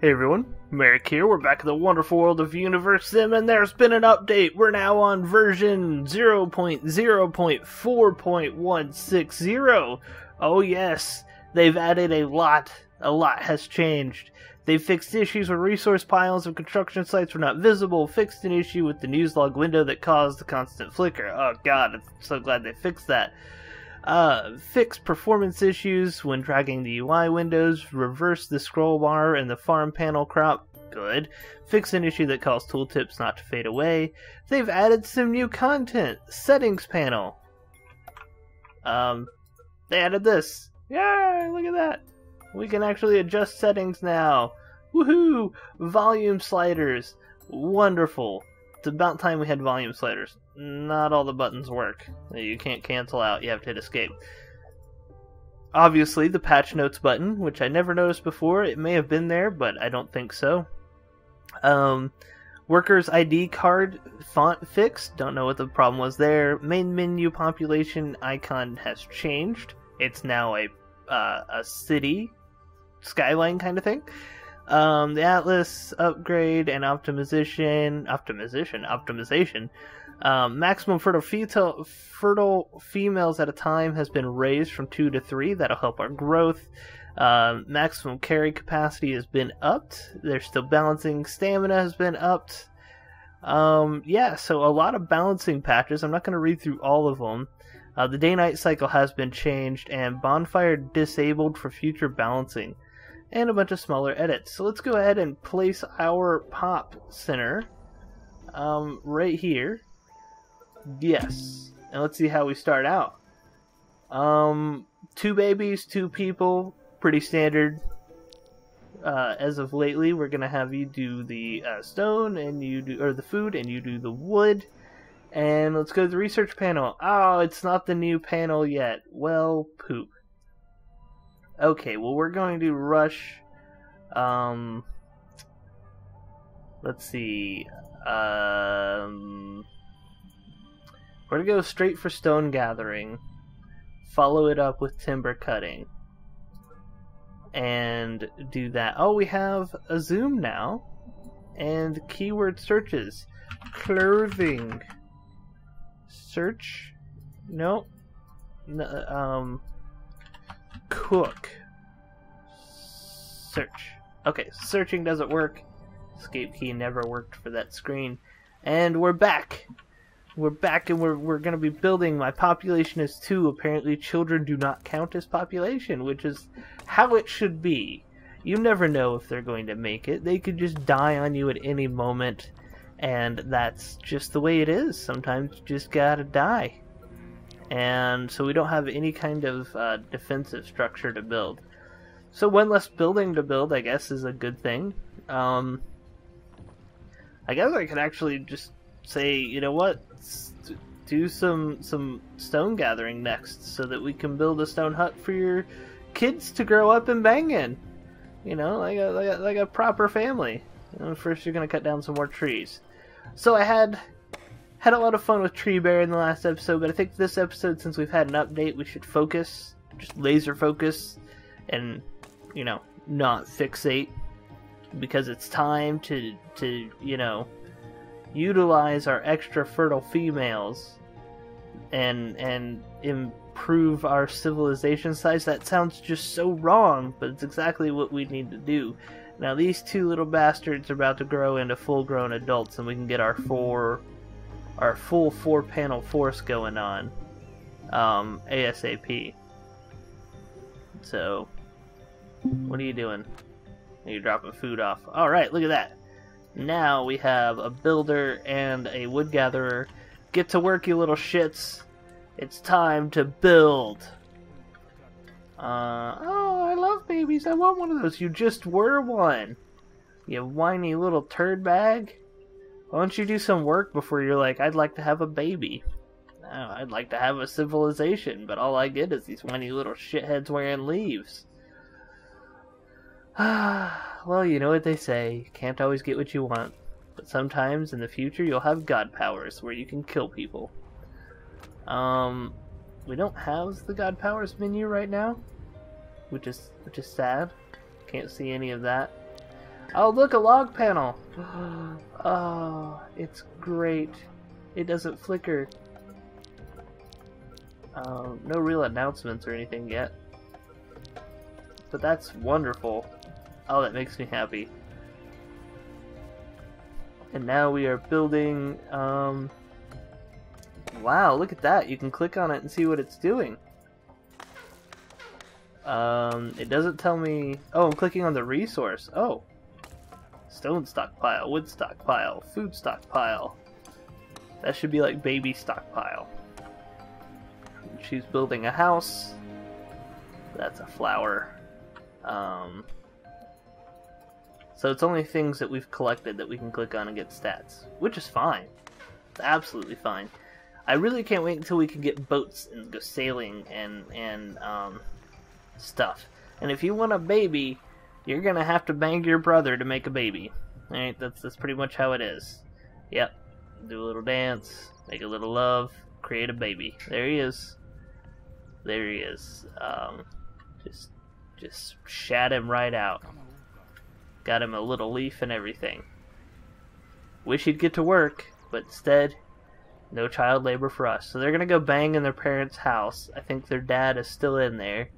Hey everyone, Merrick here. We're back in the wonderful world of Universe Sim, and there's been an update. We're now on version 0.0.4.160. Oh yes, they've added a lot. A lot has changed. They fixed issues where resource piles and construction sites were not visible, fixed an issue with the newslog window that caused the constant flicker. Oh god, I'm so glad they fixed that. Fix performance issues when dragging the UI windows, reverse the scroll bar and the farm panel crop, good. Fix an issue that caused tooltips not to fade away. They've added some new content, settings panel. They added this. Yay, look at that. We can actually adjust settings now. Woohoo! Volume sliders, wonderful. It's about time we had volume sliders. Not all the buttons work. You can't cancel out, you have to hit escape. Obviously, the patch notes button, which I never noticed before. It may have been there, but I don't think so. Workers ID card font fixed. Don't know what the problem was there. Main menu population icon has changed. It's now a city skyline kind of thing. The Atlas upgrade and optimization. Maximum fertile females at a time has been raised from 2 to 3. That'll help our growth. Maximum carry capacity has been upped. They're still balancing. Stamina has been upped. Yeah, so a lot of balancing patches. I'm not going to read through all of them. The day-night cycle has been changed, and bonfire disabled for future balancing. And a bunch of smaller edits. So let's go ahead and place our pop center right here. Yes. And let's see how we start out. 2 babies, 2 people. Pretty standard. As of lately, we're going to have you do the stone, and you do, or the food, and you do the wood. And let's go to the research panel. Oh, it's not the new panel yet. Well, poop. Okay, well, we're going to rush, let's see, we're going to go straight for stone gathering, follow it up with timber cutting, and do that. Oh, we have a zoom now, and keyword searches, clothing, search, nope, cook, search. Okay, searching doesn't work. Escape key never worked for that screen. And we're back. We're back, and we're gonna be building. My population is 2. Apparently children do not count as population, which is how it should be. You never know if they're going to make it. They could just die on you at any moment, and that's just the way it is. Sometimes you just gotta die. And so we don't have any kind of defensive structure to build. So one less building to build, I guess, is a good thing. I guess I could actually just say, you know what, do some stone gathering next so that we can build a stone hut for your kids to grow up and bang in. You know, like a proper family. You know, first you're going to cut down some more trees. So I had a lot of fun with Tree Bear in the last episode, but I think this episode, since we've had an update, we should focus, just laser focus, and, you know, not fixate, because it's time to you know, utilize our extra fertile females and improve our civilization size. That sounds just so wrong, but it's exactly what we need to do. Now, these 2 little bastards are about to grow into full-grown adults, and we can get our full 4-panel force going on ASAP. So, what are you doing? You're dropping food off. Alright, look at that. Now we have a builder and a wood gatherer. Get to work, you little shits. It's time to build. Oh, I love babies. I want one of those. You just were one. You whiny little turd bag. Why don't you do some work before you're like, I'd like to have a baby. Oh, I'd like to have a civilization, but all I get is these whiny little shitheads wearing leaves. Well, you know what they say. You can't always get what you want. But sometimes, in the future, you'll have god powers where you can kill people. We don't have the god powers menu right now, which is sad. Can't see any of that. Oh, look, a log panel. Oh, it's great. It doesn't flicker. No real announcements or anything yet. But that's wonderful. Oh, that makes me happy. And now we are building, wow, look at that. You can click on it and see what it's doing. It doesn't tell me... Oh, I'm clicking on the resource. Oh. Stone stockpile, wood stockpile, food stockpile. That should be like baby stockpile. She's building a house. That's a flower. So it's only things that we've collected that we can click on and get stats. Which is fine. It's absolutely fine. I really can't wait until we can get boats and go sailing and stuff. And if you want a baby, you're gonna have to bang your brother to make a baby. Alright, that's pretty much how it is. Yep. Do a little dance, make a little love, create a baby. There he is. There he is. Just shat him right out. Got him a little leaf and everything. Wish he'd get to work, but instead, no child labor for us. So they're gonna go bang in their parents' house. I think their dad is still in there.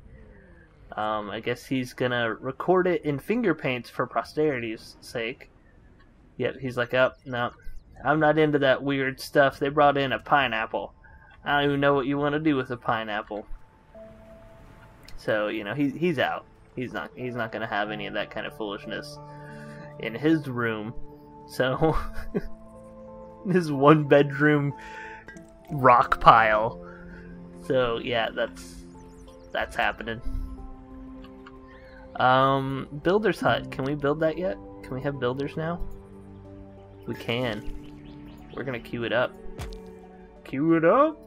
I guess he's gonna record it in finger paints for posterity's sake. Yep, he's like, oh, no, I'm not into that weird stuff. They brought in a pineapple. I don't even know what you want to do with a pineapple. So, you know, he's out. He's not gonna have any of that kind of foolishness in his room. So, his one-bedroom rock pile. So, yeah, that's happening. Builder's hut. Can we build that yet? Can we have builders now? We can. We're gonna queue it up. Queue it up?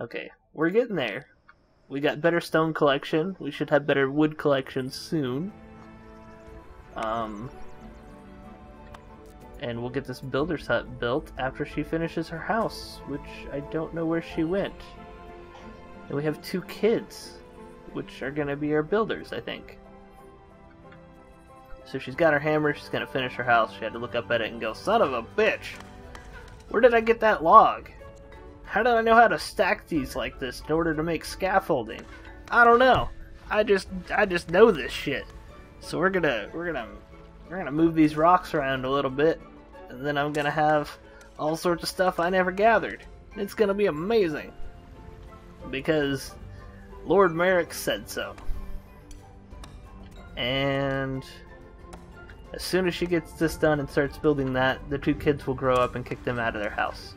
Okay, we're getting there. We got better stone collection. We should have better wood collection soon. And we'll get this builder's hut built after she finishes her house, which I don't know where she went. And we have 2 kids, which are going to be our builders, I think. So she's got her hammer, she's going to finish her house. She had to look up at it and go, son of a bitch! Where did I get that log? How did I know how to stack these like this in order to make scaffolding? I don't know. I just know this shit. So we're gonna move these rocks around a little bit, and then I'm gonna have all sorts of stuff I never gathered. It's gonna be amazing because Lord Merrick said so. And as soon as she gets this done and starts building that, the 2 kids will grow up and kick them out of their house.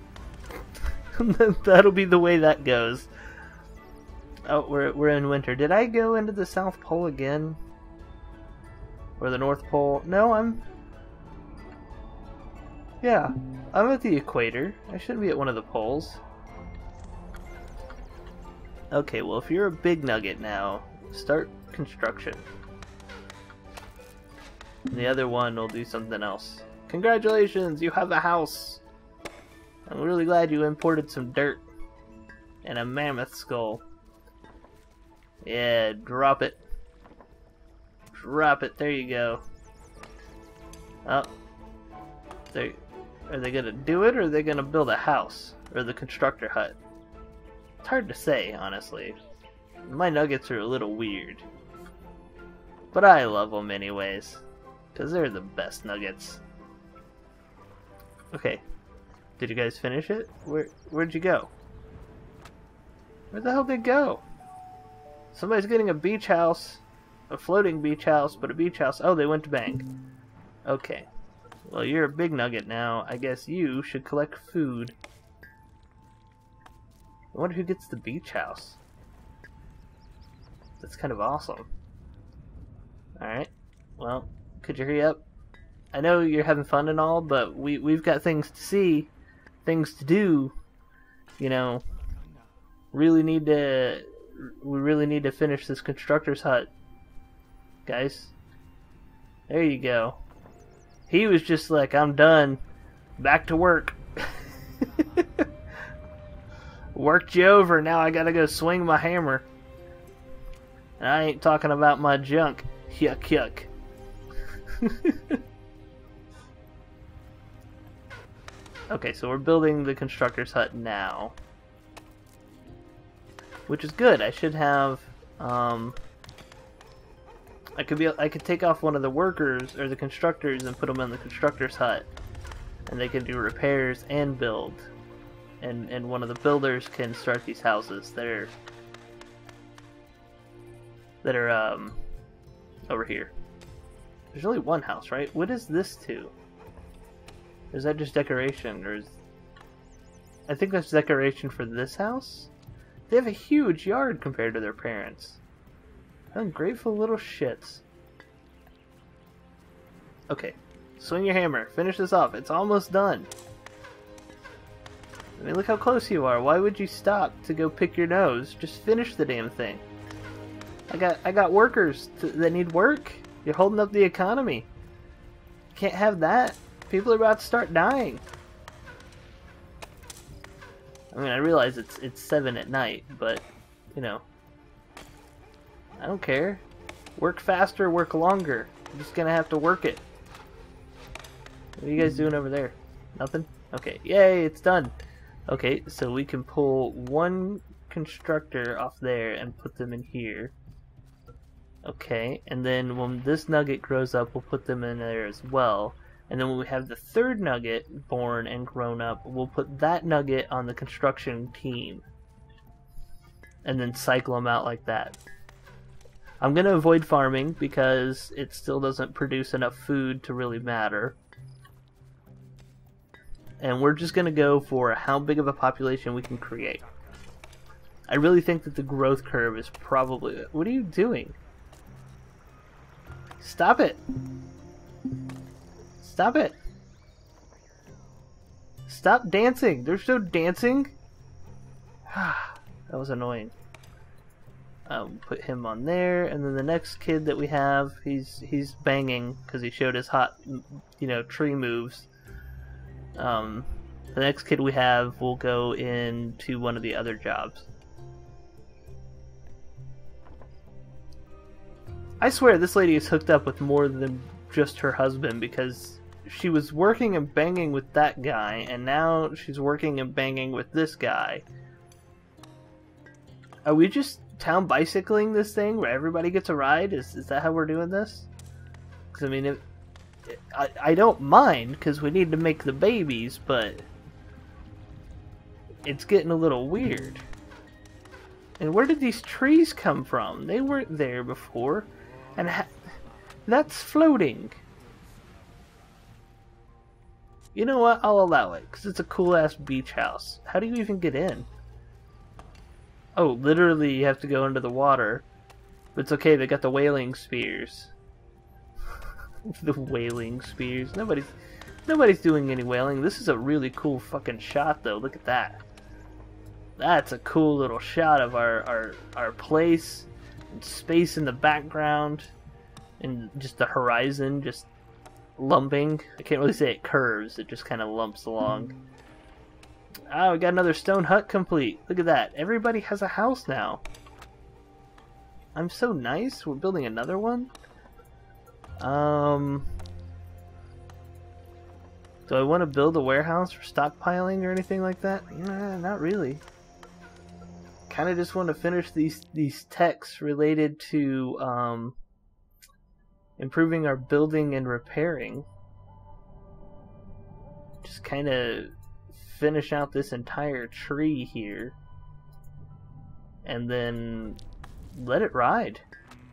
That'll be the way that goes. Oh, we're in winter. Did I go into the South Pole again? Or the North Pole? No, I'm at the equator. I shouldn't be at one of the poles. Okay, well, if you're a big nugget now, start construction. The other one will do something else. Congratulations, you have a house! I'm really glad you imported some dirt and a mammoth skull. Yeah, drop it. Drop it. There you go. Oh, are they gonna do it, or are they gonna build a house or the constructor hut? It's hard to say, honestly. My nuggets are a little weird, but I love them anyways, cause they're the best nuggets. Okay. Did you guys finish it? Where'd you go? Where the hell did it go? Somebody's getting a beach house. A floating beach house, but a beach house. Oh, they went to bank. Okay. Well, you're a big nugget now. I guess you should collect food. I wonder who gets the beach house. That's kind of awesome. Alright. Well, could you hurry up? I know you're having fun and all, but we've got things to see. Things to do, you know. We really need to finish this constructor's hut, guys. There you go. He was just like, I'm done, back to work. Worked you over, now I gotta go swing my hammer, and I ain't talking about my junk. Yuck yuck. Okay, so we're building the constructor's hut now, which is good. I should have I could take off one of the workers or the constructors and put them in the constructor's hut, and they can do repairs and build, and one of the builders can start these houses that are over here. There's only one house, right? What is this to? Is that just decoration, or is... I think that's decoration for this house? They have a huge yard compared to their parents. Ungrateful little shits. Okay. Swing your hammer. Finish this off. It's almost done. I mean, look how close you are. Why would you stop to go pick your nose? Just finish the damn thing. I got workers that need work. You're holding up the economy. Can't have that. People are about to start dying. I mean, I realize it's 7 at night, but, you know, I don't care. Work faster, work longer. I'm just gonna have to work it. What are you guys doing over there? Nothing? Okay, yay, it's done. Okay, so we can pull one constructor off there and put them in here. Okay, and then when this nugget grows up, we'll put them in there as well. And then when we have the third nugget born and grown up, we'll put that nugget on the construction team. And then cycle them out like that. I'm going to avoid farming because it still doesn't produce enough food to really matter. And we're just going to go for how big of a population we can create. I really think that the growth curve is probably... What are you doing? Stop it! Stop it! Stop dancing! There's no dancing! That was annoying. Put him on there, and then the next kid that we have, he's banging because he showed his hot, you know, tree moves. The next kid we have will go into one of the other jobs. I swear this lady is hooked up with more than just her husband, because she was working and banging with that guy, and now she's working and banging with this guy. Are we just town bicycling this thing where everybody gets a ride? Is that how we're doing this? Because I mean, I don't mind, because we need to make the babies, but it's getting a little weird. And where did these trees come from? They weren't there before. And that's floating. You know what? I'll allow it, because it's a cool-ass beach house. How do you even get in? Oh, literally you have to go under the water. But it's okay, they got the whaling spears. The whaling spears. Nobody's doing any whaling. This is a really cool fucking shot, though. Look at that. That's a cool little shot of our place. And space in the background. And just the horizon just lumping. I can't really say it curves, it just kind of lumps along. Ah, we got another stone hut complete. Look at that. Everybody has a house now. I'm so nice. We're building another one. Do I want to build a warehouse for stockpiling or anything like that? Nah, not really. Kind of just want to finish these techs related to improving our building and repairing. Just kind of finish out this entire tree here and then let it ride.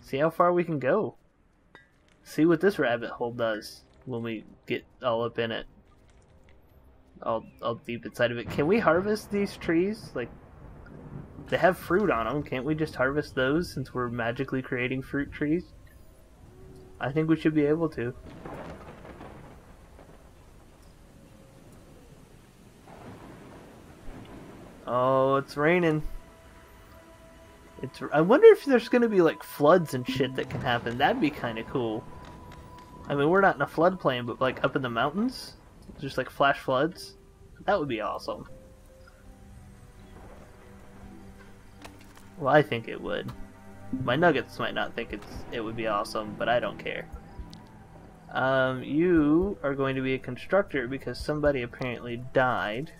See how far we can go. See what this rabbit hole does when we get all up in it. All deep inside of it. Can we harvest these trees? Like, they have fruit on them. Can't we just harvest those since we're magically creating fruit trees? I think we should be able to. Oh, it's raining. I wonder if there's going to be like floods and shit that can happen. That'd be kind of cool. I mean, we're not in a floodplain, but like up in the mountains, just like flash floods. That would be awesome. Well, I think it would. My nuggets might not think it would be awesome, but I don't care. You are going to be a constructor because somebody apparently died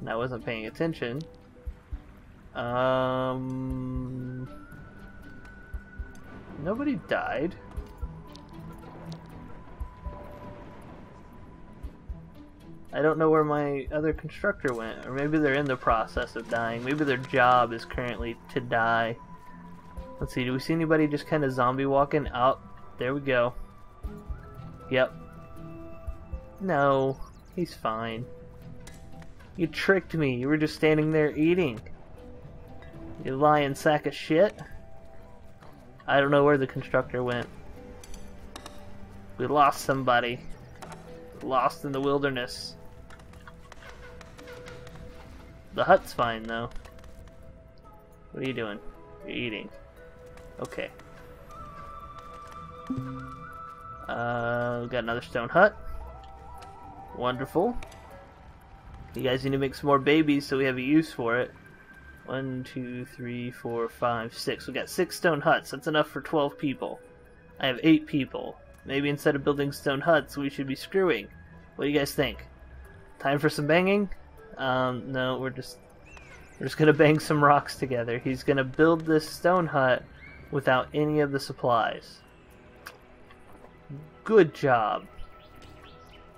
and I wasn't paying attention. Nobody died. I don't know where my other constructor went, or maybe they're in the process of dying. Maybe their job is currently to die. Let's see, do we see anybody just kind of zombie walking? Oh, there we go. Yep. No, he's fine. You tricked me. You were just standing there eating. You lying sack of shit. I don't know where the constructor went. We lost somebody. Lost in the wilderness. The hut's fine though. What are you doing? You're eating. Okay. Got another stone hut. Wonderful. You guys need to make some more babies so we have a use for it. 1, 2, 3, 4, 5, 6. We got 6 stone huts. That's enough for 12 people. I have 8 people. Maybe instead of building stone huts, we should be screwing. What do you guys think? Time for some banging? No, we're just gonna bang some rocks together. He's gonna build this stone hut without any of the supplies. Good job.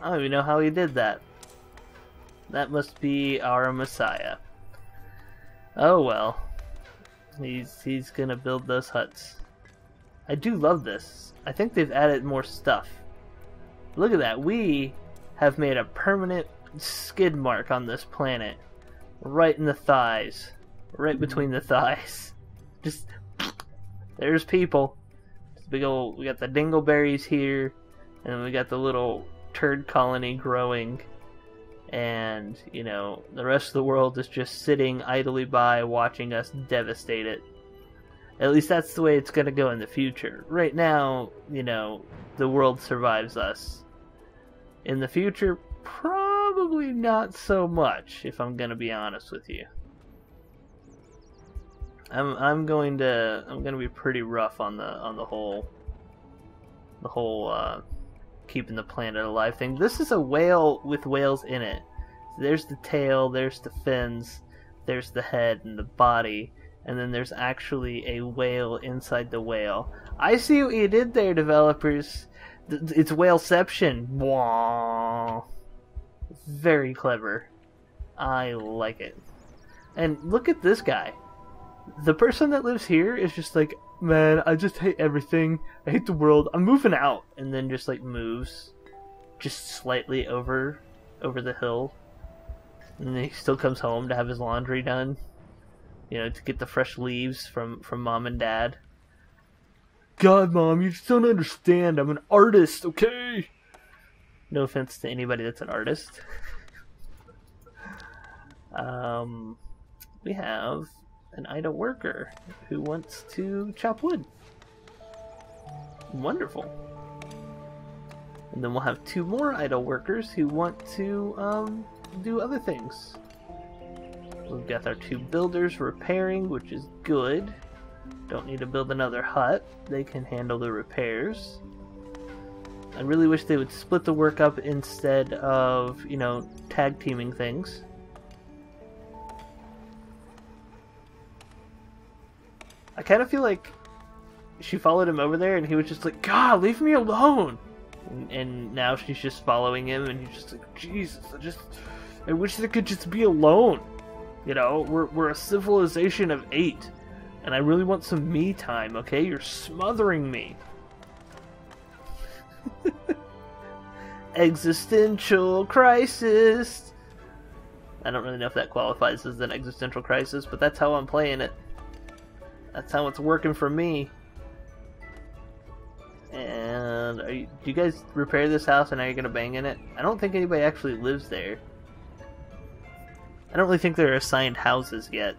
I don't even know how he did that. That must be our Messiah. Oh well. He's gonna build those huts. I do love this. I think they've added more stuff. Look at that. We have made a permanent skid mark on this planet. Right in the thighs. Right between the thighs. Just... there's people. It's big old, we got the dingleberries here. And then we got the little turd colony growing. And, you know, the rest of the world is just sitting idly by watching us devastate it. At least that's the way it's going to go in the future. Right now, you know, the world survives us. In the future, probably not so much, if I'm going to be honest with you. I'm going to be pretty rough on the whole keeping the planet alive thing. This is a whale with whales in it. So there's the tail, there's the fins, there's the head and the body. And then there's actually a whale inside the whale. I see what you did there, developers. It's whaleception. Wah. Very clever. I like it. And look at this guy. The person that lives here is just like, man, I just hate everything. I hate the world. I'm moving out. And then just like moves just slightly over the hill. And then he still comes home to have his laundry done. You know, to get the fresh leaves from Mom and Dad. God, Mom, you just don't understand. I'm an artist, okay? No offense to anybody that's an artist. We have an idle worker who wants to chop wood. Wonderful. And then we'll have 2 more idle workers who want to do other things. We've got our 2 builders repairing, which is good. Don't need to build another hut. They can handle the repairs. I really wish they would split the work up instead of, you know, tag teaming things. I kind of feel like she followed him over there and he was just like, God, leave me alone! And now she's just following him and he's just like, Jesus, I wish they could just be alone. You know, we're a civilization of 8, and I really want some me time, okay? You're smothering me. Existential crisis! I don't really know if that qualifies as an existential crisis, but that's how I'm playing it. That's how it's working for me. And do you guys repair this house and are you going to bang in it? I don't think anybody actually lives there. I don't really think they're assigned houses yet,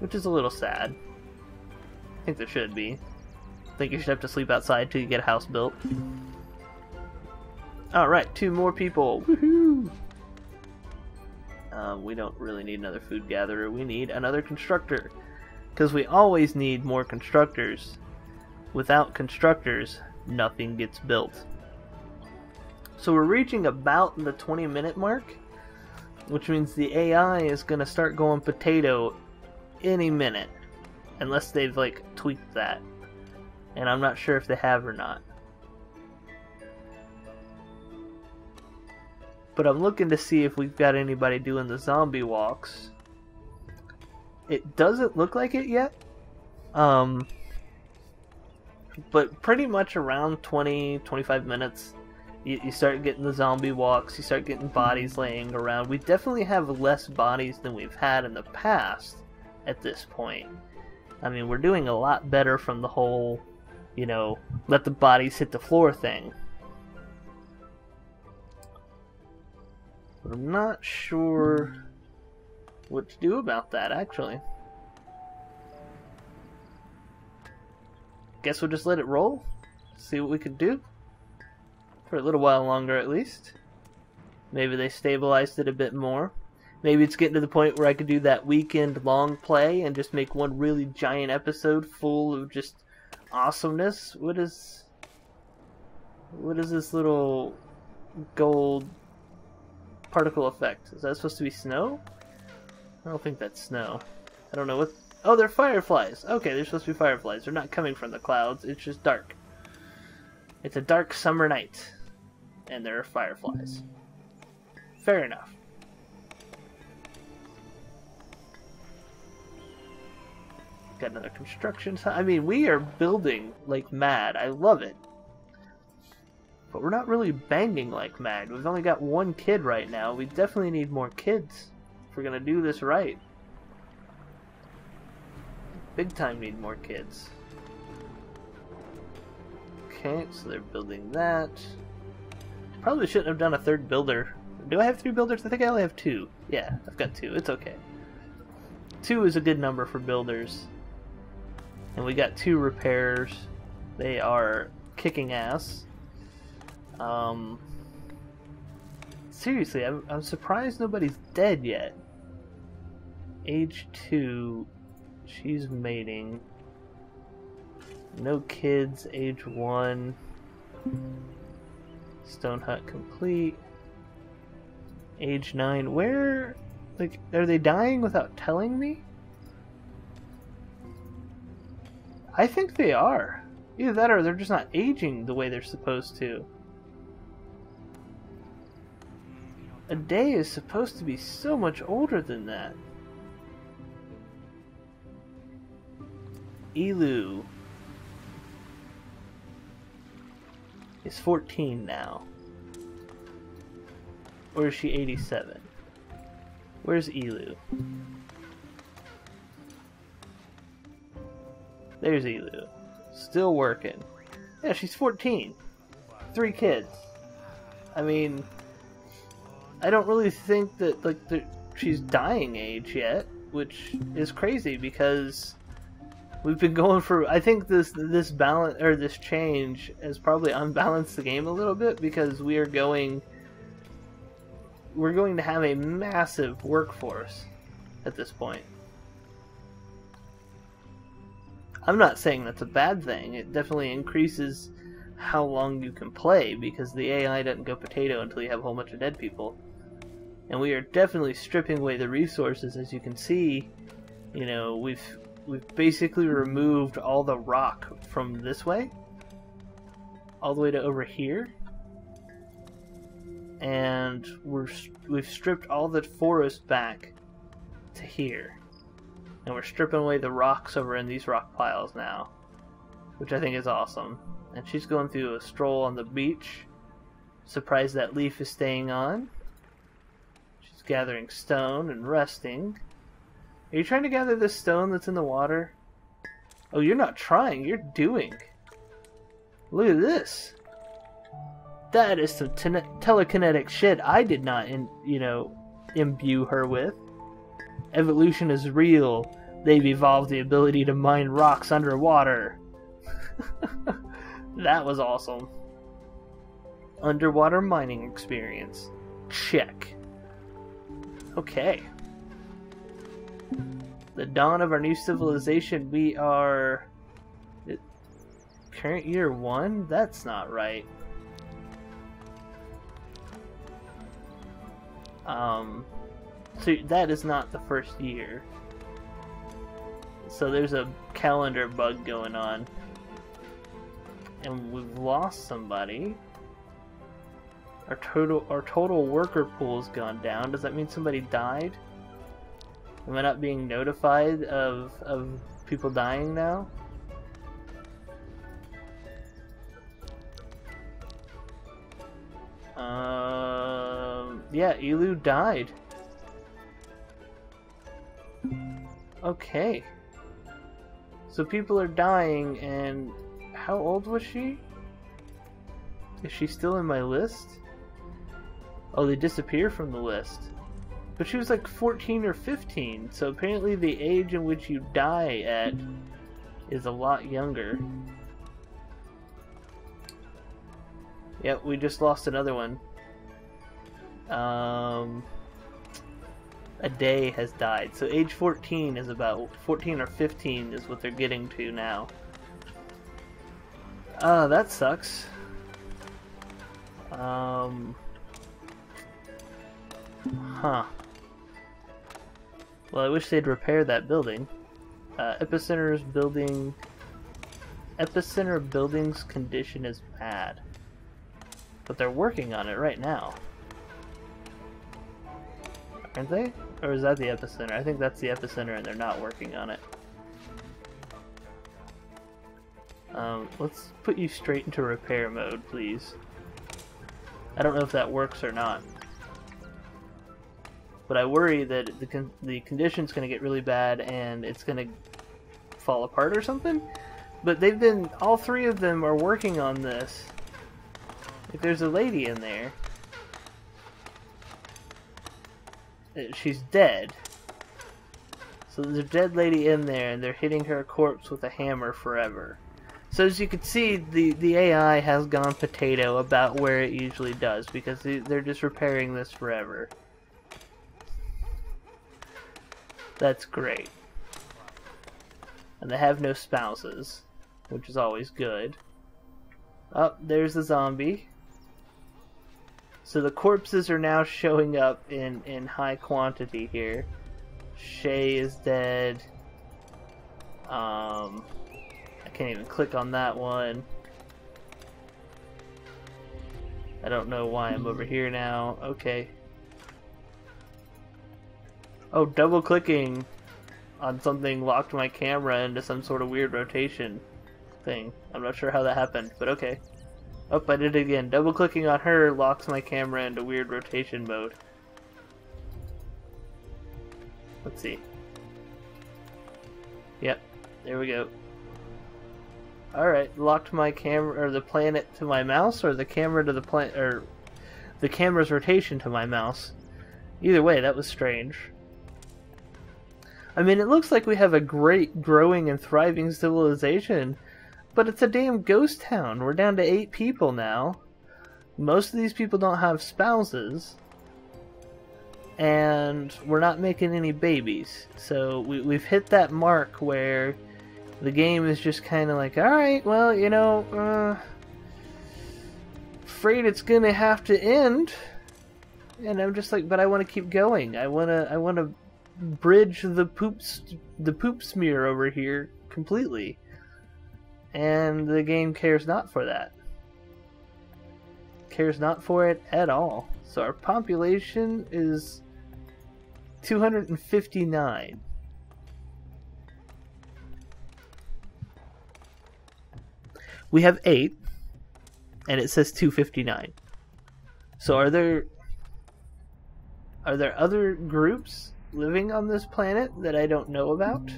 which is a little sad. I think there should be. I think you should have to sleep outside till you get a house built. Alright, 2 more people. Woohoo! We don't really need another food gatherer. We need another constructor. Because we always need more constructors. Without constructors, nothing gets built. So we're reaching about the 20-minute mark, which means the AI is going to start going potato any minute, unless they've like tweaked that, and I'm not sure if they have or not. But I'm looking to see if we've got anybody doing the zombie walks. It doesn't look like it yet, but pretty much around 20-25 minutes you start getting the zombie walks, you start getting bodies laying around. We definitely have less bodies than we've had in the past at this point. I mean, we're doing a lot better from the whole, you know, let the bodies hit the floor thing. I'm not sure what to do about that, actually. Guess we'll just let it roll, see what we can do. For a little while longer, at least. Maybe they stabilized it a bit more. Maybe it's getting to the point where I could do that weekend long play and just make one really giant episode full of just awesomeness. What is this little gold particle effect? Is that supposed to be snow? I don't think that's snow. I don't know what... Oh, they're fireflies! Okay, they're supposed to be fireflies. They're not coming from the clouds. It's just dark. It's a dark summer night. And there are fireflies. Fair enough. Got another construction site. I mean, we are building like mad. I love it. But we're not really banging like mad. We've only got one kid right now. We definitely need more kids if we're gonna do this right. Big time need more kids. Okay, so they're building that. Probably shouldn't have done a third builder. Do I have three builders? I think I only have two. Yeah, I've got two. It's okay. Two is a good number for builders. And we got two repairs. They are kicking ass. Seriously, I'm surprised nobody's dead yet. Age 2. She's mating. No kids, age 1. Stone hut complete. Age 9. Where? Like, are they dying without telling me? I think they are. Either that or they're just not aging the way they're supposed to. A day is supposed to be so much older than that. Elu is 14 now. Or is she 87? Where's Elu? There's Elu. Still working. Yeah, she's 14. 3 kids. I mean, I don't really think that, like, she's dying age yet, which is crazy because we've been going for, I think this balance, or this change has probably unbalanced the game a little bit, because we are going, we're going to have a massive workforce at this point. I'm not saying that's a bad thing. It definitely increases how long you can play, because the AI doesn't go potato until you have a whole bunch of dead people. And we are definitely stripping away the resources, as you can see. You know, we've basically removed all the rock from this way, all the way to over here, and we've stripped all the forest back to here, and we're stripping away the rocks over in these rock piles now, which I think is awesome. And she's going through a stroll on the beach. Surprised that leaf is staying on. She's gathering stone and resting. Are you trying to gather this stone that's in the water? Oh, you're not trying, you're doing. Look at this. That is some telekinetic shit I did not, imbue her with. Evolution is real. They've evolved the ability to mine rocks underwater. That was awesome. Underwater mining experience. Check. Okay. The dawn of our new civilization, we are current year 1? That's not right. So that is not the first year. So there's a calendar bug going on. And we've lost somebody. Our total worker pool's gone down. Does that mean somebody died? Am I not being notified of people dying now? Yeah, Elu died. Okay. So people are dying, and how old was she? Is she still in my list? Oh, they disappear from the list. But she was like 14 or 15, so apparently the age in which you die at is a lot younger. Yep, we just lost another one. A day has died, so age 14 is about 14 or 15 is what they're getting to now. That sucks. Huh. Well, I wish they'd repair that building. Epicenter building's condition is bad, but they're working on it right now. Aren't they? Or is that the epicenter? I think that's the epicenter and they're not working on it. Let's put you straight into repair mode, please. I don't know if that works or not. But I worry that the condition's going to get really bad and it's going to fall apart or something. But they've been... all three of them are working on this. Like, there's a lady in there. She's dead. So there's a dead lady in there, and they're hitting her corpse with a hammer forever. So as you can see, the AI has gone potato about where it usually does, because they're just repairing this forever. That's great. And they have no spouses, which is always good. Oh, there's the zombie. So the corpses are now showing up in high quantity here. Shay is dead. I can't even click on that one. I don't know why I'm over here now. Okay. Oh, double clicking on something locked my camera into some sort of weird rotation thing. I'm not sure how that happened, but okay. Oh, I did it again. Double clicking on her locks my camera into weird rotation mode. Let's see. Yep, there we go. Alright, locked my camera, or the planet to my mouse, or the camera to the planet, or the camera's rotation to my mouse. Either way, that was strange. I mean, it looks like we have a great, growing, and thriving civilization. But it's a damn ghost town. We're down to 8 people now. Most of these people don't have spouses. And we're not making any babies. So we've hit that mark where the game is just kind of like, alright, well, you know, afraid it's going to have to end. And I'm just like, but I want to keep going. I want to bridge the poop smear over here completely. And the game cares not for that. Cares not for it at all. So our population is 259. We have 8, and it says 259. So are there other groups living on this planet that I don't know about?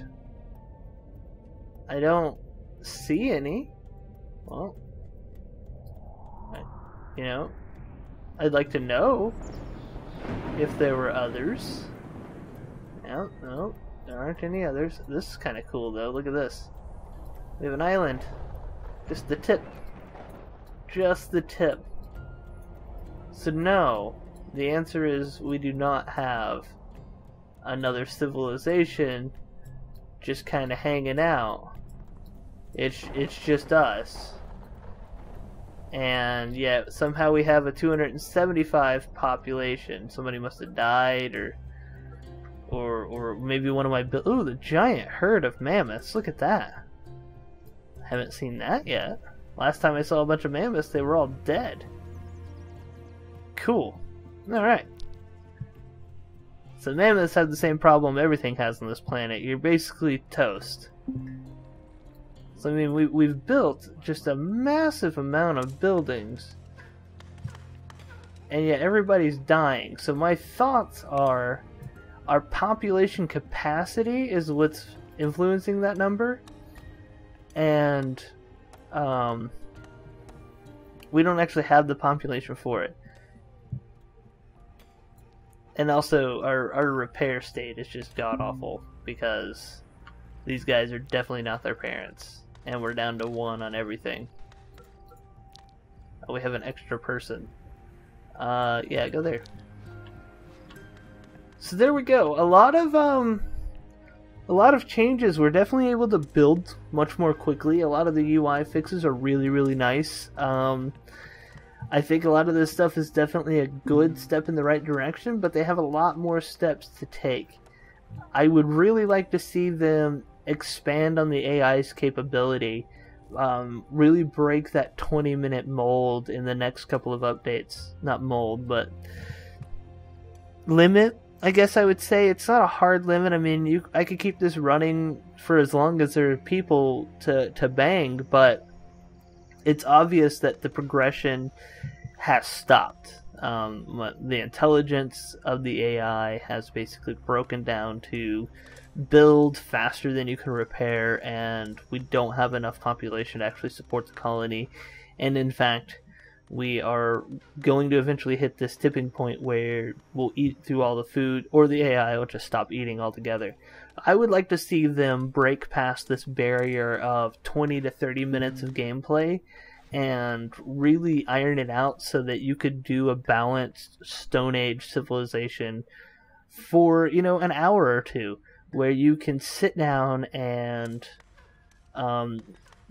I don't see any. Well, you know, I'd like to know if there were others. No, there aren't any others. This is kind of cool though. Look at this. We have an island. Just the tip. Just the tip. So no, the answer is we do not have another civilization just kind of hanging out. It's just us. And yet somehow we have a 275 population. Somebody must have died, or maybe one of my ooh, the giant herd of mammoths. Look at that. I haven't seen that yet. Last time I saw a bunch of mammoths, they were all dead. Cool. Alright. So mammoths have the same problem everything has on this planet. You're basically toast. I mean, we've built just a massive amount of buildings, and yet everybody's dying. So my thoughts are, our population capacity is what's influencing that number, and we don't actually have the population for it. And also, our repair state is just god-awful, because these guys are definitely not their parents. And we're down to one on everything. Oh, we have an extra person. Yeah, go there. So there we go. A lot of changes. We're definitely able to build much more quickly. A lot of the UI fixes are really, really nice. I think a lot of this stuff is definitely a good step in the right direction, but they have a lot more steps to take. I would really like to see them expand on the AI's capability, really break that 20-minute mold in the next couple of updates. Not mold, but limit, I guess I would say. It's not a hard limit. I mean, I could keep this running for as long as there are people to bang, but it's obvious that the progression has stopped. The intelligence of the AI has basically broken down to build faster than you can repair, and we don't have enough population to actually support the colony. And in fact, we are going to eventually hit this tipping point where we'll eat through all the food, or the AI will just stop eating altogether. I would like to see them break past this barrier of 20 to 30 minutes of gameplay and really iron it out so that you could do a balanced Stone Age civilization for, you know, an hour or two, where you can sit down and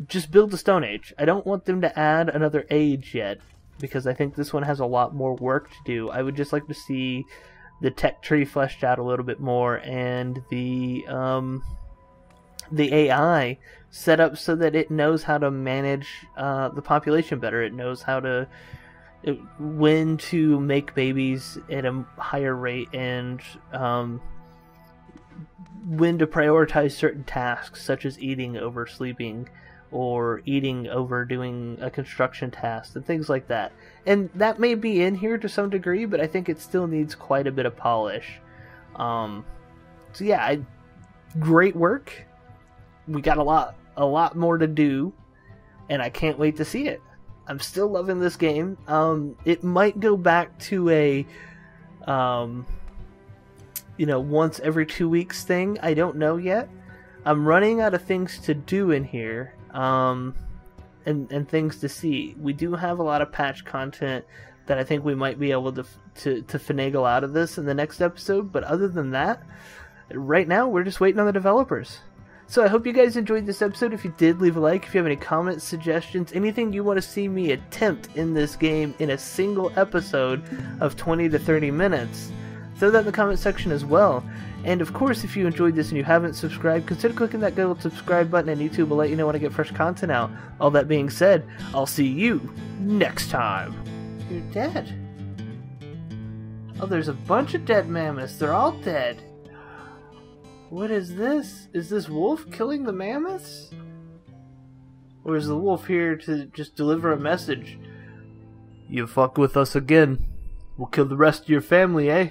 just build the Stone Age. I don't want them to add another age yet, because I think this one has a lot more work to do. I would just like to see the tech tree fleshed out a little bit more, and the AI set up so that it knows how to manage the population better. It knows how to when to make babies at a higher rate, and when to prioritize certain tasks, such as eating over sleeping, or eating over doing a construction task, and things like that. And that may be in here to some degree, but I think it still needs quite a bit of polish. So yeah, great work. We got a lot more to do, and I can't wait to see it. I'm still loving this game. It might go back to a you know, once every 2 weeks thing. I don't know yet. I'm running out of things to do in here, and things to see. We do have a lot of patch content that I think we might be able to finagle out of this in the next episode, but other than that, right now we're just waiting on the developers. So I hope you guys enjoyed this episode. If you did, leave a like. If you have any comments, suggestions, anything you want to see me attempt in this game in a single episode of 20 to 30 minutes, throw that in the comment section as well. And of course, if you enjoyed this and you haven't subscribed, consider clicking that good old subscribe button, and YouTube will let you know when I get fresh content out. All that being said, I'll see you next time. You're dead. Oh, there's a bunch of dead mammoths. They're all dead. What is this? Is this wolf killing the mammoths? Or is the wolf here to just deliver a message? You fuck with us again, we'll kill the rest of your family, eh?